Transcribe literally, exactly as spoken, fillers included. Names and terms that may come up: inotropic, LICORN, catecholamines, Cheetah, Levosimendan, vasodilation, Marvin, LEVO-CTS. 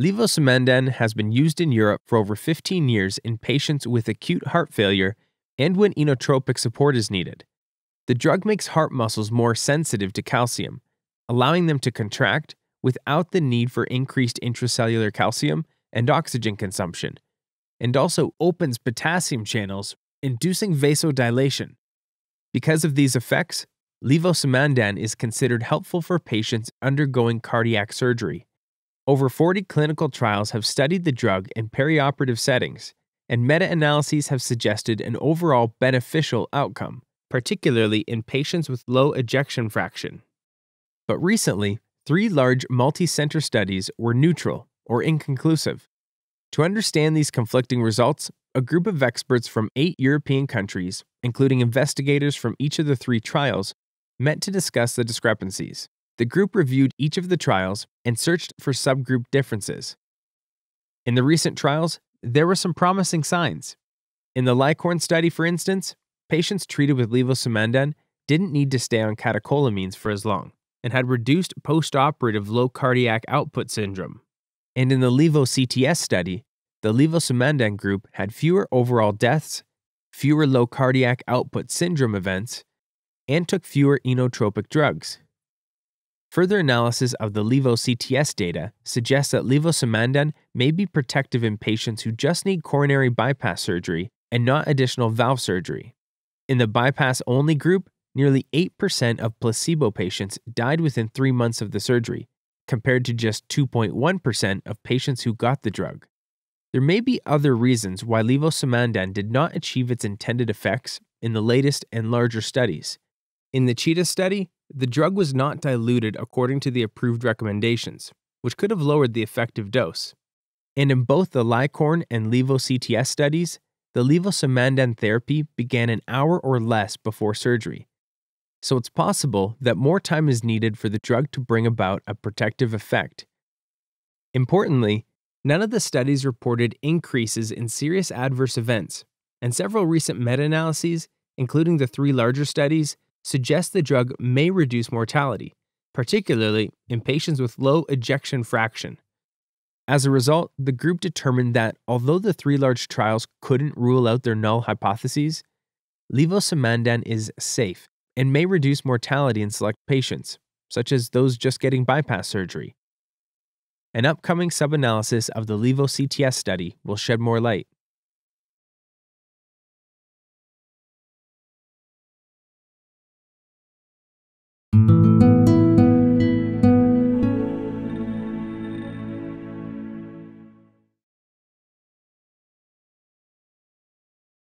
Levosimendan has been used in Europe for over fifteen years in patients with acute heart failure and when inotropic support is needed. The drug makes heart muscles more sensitive to calcium, allowing them to contract without the need for increased intracellular calcium and oxygen consumption, and also opens potassium channels, inducing vasodilation. Because of these effects, levosimendan is considered helpful for patients undergoing cardiac surgery. Over forty clinical trials have studied the drug in perioperative settings, and meta-analyses have suggested an overall beneficial outcome, particularly in patients with low ejection fraction. But recently, three large multi-center studies were neutral or inconclusive. To understand these conflicting results, a group of experts from eight European countries, including investigators from each of the three trials, met to discuss the discrepancies. The group reviewed each of the trials and searched for subgroup differences. In the recent trials, there were some promising signs. In the LICORN study, for instance, patients treated with levosimendan didn't need to stay on catecholamines for as long and had reduced postoperative low cardiac output syndrome. And in the LEVO C T S study, the levosimendan group had fewer overall deaths, fewer low cardiac output syndrome events, and took fewer inotropic drugs. Further analysis of the LEVO C T S data suggests that levosimendan may be protective in patients who just need coronary bypass surgery and not additional valve surgery. In the bypass-only group, nearly eight percent of placebo patients died within three months of the surgery, compared to just two point one percent of patients who got the drug. There may be other reasons why levosimendan did not achieve its intended effects in the latest and larger studies. In the Cheetah study, the drug was not diluted according to the approved recommendations, which could have lowered the effective dose. And in both the LICORN and LEVO C T S studies, the levosimendan therapy began an hour or less before surgery. So it's possible that more time is needed for the drug to bring about a protective effect. Importantly, none of the studies reported increases in serious adverse events, and several recent meta-analyses, including the three larger studies, suggest the drug may reduce mortality, particularly in patients with low ejection fraction. As a result, the group determined that although the three large trials couldn't rule out their null hypotheses, levosimendan is safe and may reduce mortality in select patients, such as those just getting bypass surgery. An upcoming sub-analysis of the LEVO C T S study will shed more light.